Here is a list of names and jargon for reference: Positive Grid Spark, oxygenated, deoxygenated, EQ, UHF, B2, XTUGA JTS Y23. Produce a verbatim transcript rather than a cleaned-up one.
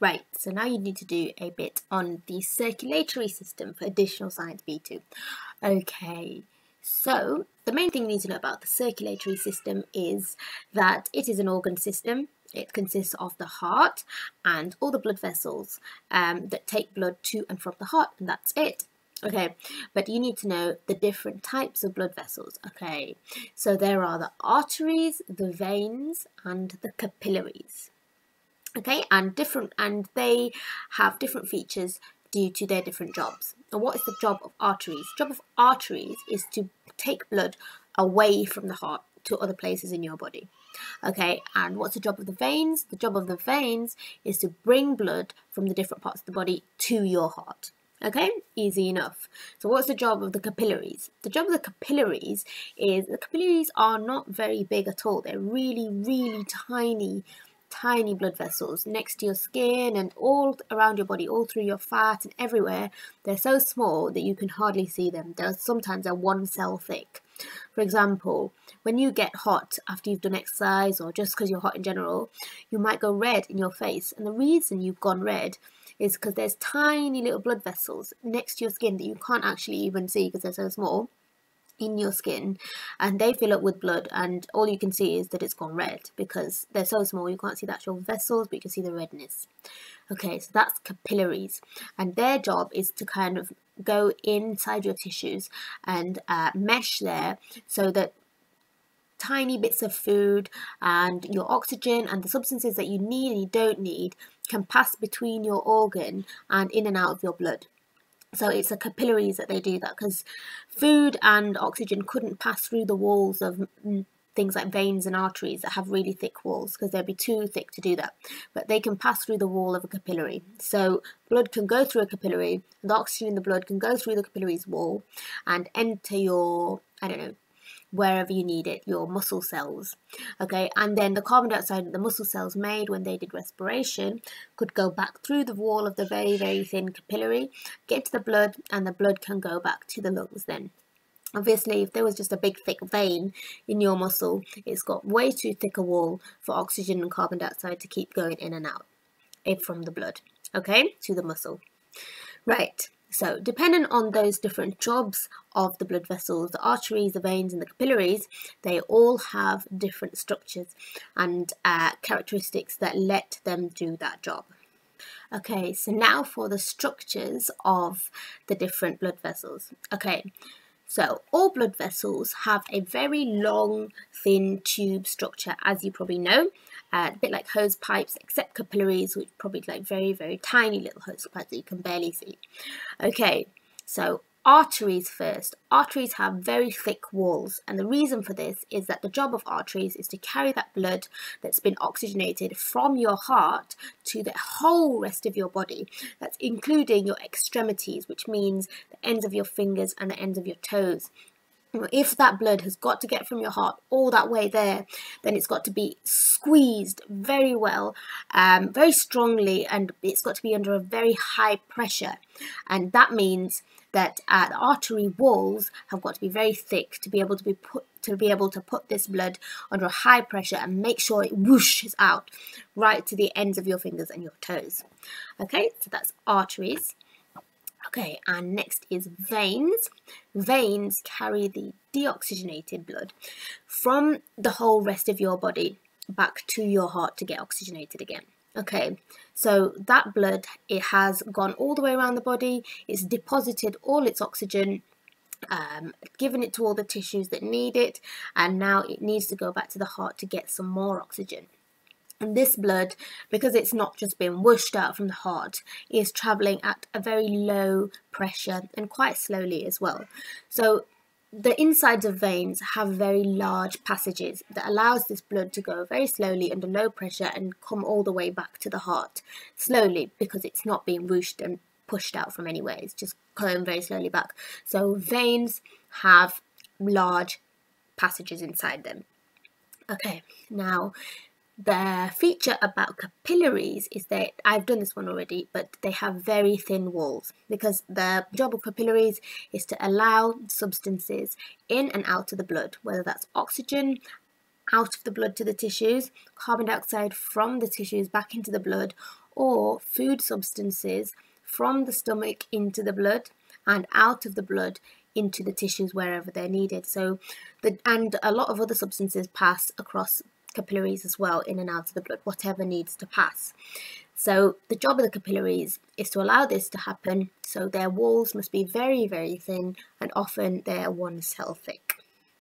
Right, so now you need to do a bit on the circulatory system for additional science B two. Okay, so the main thing you need to know about the circulatory system is that it is an organ system. It consists of the heart and all the blood vessels um, that take blood to and from the heart, and that's it. Okay, but you need to know the different types of blood vessels. Okay, so there are the arteries, the veins, and the capillaries. Okay, and different, and they have different features due to their different jobs. And what is the job of arteries? The job of arteries is to take blood away from the heart to other places in your body. Okay, and what's the job of the veins? The job of the veins is to bring blood from the different parts of the body to your heart. Okay, easy enough. So what's the job of the capillaries? The job of the capillaries is, the capillaries are not very big at all. They're really, really tiny tiny blood vessels next to your skin and all around your body, all through your fat and everywhere. They're so small that you can hardly see them. They're sometimes they're one cell thick. For example, when you get hot after you've done exercise or just because you're hot in general, you might go red in your face. And the reason you've gone red is because there's tiny little blood vessels next to your skin that you can't actually even see because they're so small in your skin, and they fill up with blood, and all you can see is that it's gone red because they're so small you can't see the actual vessels, but you can see the redness. Okay, so that's capillaries, and their job is to kind of go inside your tissues and uh, mesh there so that tiny bits of food and your oxygen and the substances that you need and you don't need can pass between your organ and in and out of your blood. So it's the capillaries that they do that, because food and oxygen couldn't pass through the walls of things like veins and arteries that have really thick walls, because they'd be too thick to do that. But they can pass through the wall of a capillary. So blood can go through a capillary, the oxygen in the blood can go through the capillary's wall and enter your, I don't know, wherever you need it, your muscle cells. Okay, and then the carbon dioxide that the muscle cells made when they did respiration could go back through the wall of the very, very thin capillary, get to the blood, and the blood can go back to the lungs then. Obviously, if there was just a big thick vein in your muscle, it's got way too thick a wall for oxygen and carbon dioxide to keep going in and out from the blood, okay, to the muscle. Right. So, depending on those different jobs of the blood vessels, the arteries, the veins and the capillaries, they all have different structures and uh, characteristics that let them do that job. Okay, so now for the structures of the different blood vessels. Okay, so all blood vessels have a very long, thin tube structure, as you probably know. Uh, a bit like hose pipes, except capillaries, which probably like very, very tiny little hose pipes that you can barely see. Okay, so arteries first. Arteries have very thick walls, and the reason for this is that the job of arteries is to carry that blood that's been oxygenated from your heart to the whole rest of your body. That's including your extremities, which means the ends of your fingers and the ends of your toes. If that blood has got to get from your heart all that way there, then it's got to be squeezed very well, um, very strongly, and it's got to be under a very high pressure. And that means that uh, the artery walls have got to be very thick to be able to be put to be able to put this blood under a high pressure and make sure it whooshes out right to the ends of your fingers and your toes. Okay, so that's arteries. Okay, and next is veins. Veins carry the deoxygenated blood from the whole rest of your body back to your heart to get oxygenated again. Okay, so that blood, it has gone all the way around the body, it's deposited all its oxygen, um, given it to all the tissues that need it, and now it needs to go back to the heart to get some more oxygen. And this blood, because it's not just been whooshed out from the heart, is travelling at a very low pressure and quite slowly as well. So the insides of veins have very large passages that allows this blood to go very slowly under low pressure and come all the way back to the heart slowly, because it's not being whooshed and pushed out from anywhere. It's just going very slowly back. So veins have large passages inside them. Okay, now the feature about capillaries is that, I've done this one already, but they have very thin walls, because the job of capillaries is to allow substances in and out of the blood, whether that's oxygen out of the blood to the tissues, carbon dioxide from the tissues back into the blood, or food substances from the stomach into the blood and out of the blood into the tissues wherever they're needed. So, the, and a lot of other substances pass across capillaries as well, in and out of the blood, whatever needs to pass. So the job of the capillaries is to allow this to happen, so their walls must be very, very thin and often they're one cell thick.